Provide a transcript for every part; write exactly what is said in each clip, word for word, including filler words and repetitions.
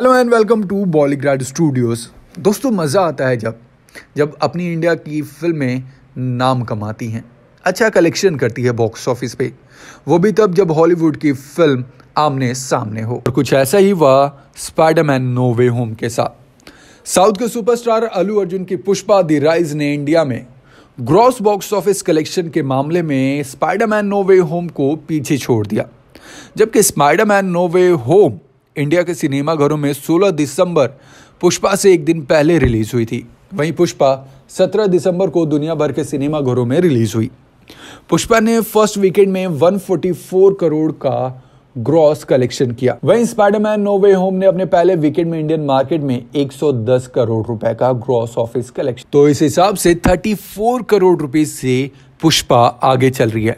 Hello and welcome to volley grad studios. दोस्तों मज़ा आता है जब जब अपनी इंडिया की फिल्में नाम कमाती हैं, अच्छा कलेक्शन करती है बॉक्स ऑफिस पे, वो भी तब जब हॉलीवुड की फिल्म आमने सामने हो। और कुछ ऐसा ही हुआ स्पाइडरमैन नो वे होम के साथ। साउथ के सुपरस्टार अल्लू अर्जुन की पुष्पा द राइज ने इंडिया में ग्रॉस बॉक्स ऑफिस कलेक्शन के मामले में स्पाइडरमैन नो वे होम को पीछे छोड़ दिया, जबकि Spiderman no way home India के सिनेमाघरों में सोलह दिसंबर पुष्पा से एक दिन पहले रिलीज हुई थी। वहीं पुष्पा सत्रह दिसंबर को दुनिया भर के सिनेमाघरों में रिलीज हुई। पुष्पा ने फर्स्ट वीकेंड में एक सौ चौवालीस करोड़ का ग्रॉस कलेक्शन किया। वहीं स्पाइडरमैन नो वे होम ने अपने पहले वीकेंड में इंडियन मार्केट में एक सौ दस करोड़ रुपए का ग्रॉस ऑफिस कलेक्शन, तो इस हिसाब से चौंतीस करोड़ रुपए से पुष्पा आगे चल रही है।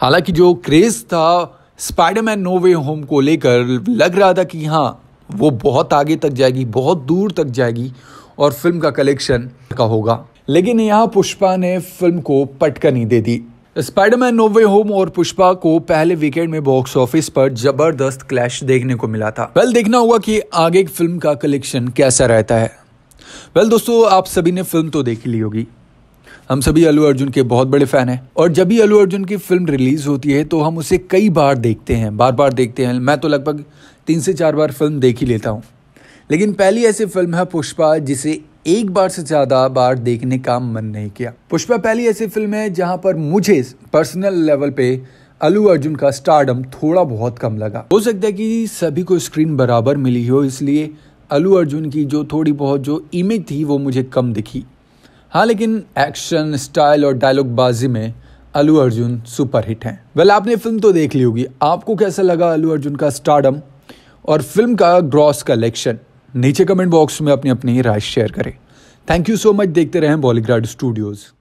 हालांकि जो क्रेज था स्पाइडरमैन नो वे होम को लेकर, लग रहा था कि हाँ वो बहुत आगे तक जाएगी, बहुत दूर तक जाएगी और फिल्म का कलेक्शन का होगा, लेकिन यहाँ पुष्पा ने फिल्म को पटकनी दे दी। स्पाइडरमैन नो वे होम और पुष्पा को पहले वीकेंड में बॉक्स ऑफिस पर जबरदस्त क्लैश देखने को मिला था। वेल देखना होगा कि आगे फिल्म का कलेक्शन कैसा रहता है। वेल दोस्तों आप सभी ने फिल्म तो देखी ली होगी, हम सभी अल्लू अर्जुन के बहुत बड़े फैन हैं और जब भी अल्लू अर्जुन की फिल्म रिलीज होती है तो हम उसे कई बार देखते हैं, बार बार देखते हैं। मैं तो लगभग तीन से चार बार फिल्म देख ही लेता हूँ, लेकिन पहली ऐसी फिल्म है पुष्पा जिसे एक बार से ज़्यादा बार देखने का मन नहीं किया। पुष्पा पहली ऐसी फिल्म है जहाँ पर मुझे पर्सनल लेवल पे अल्लू अर्जुन का स्टारडम थोड़ा बहुत कम लगा। हो सकता है कि सभी को स्क्रीन बराबर मिली हो, इसलिए अल्लू अर्जुन की जो थोड़ी बहुत जो इमेज थी वो मुझे कम दिखी। हाँ, लेकिन एक्शन, स्टाइल और डायलॉग बाजी में अल्लू अर्जुन सुपरहिट हैं। वेल आपने फिल्म तो देख ली होगी, आपको कैसा लगा अल्लू अर्जुन का स्टारडम और फिल्म का ग्रॉस कलेक्शन? नीचे कमेंट बॉक्स में अपनी अपनी राय शेयर करें। थैंक यू सो मच, देखते रहें बॉलीग्राड स्टूडियोज़।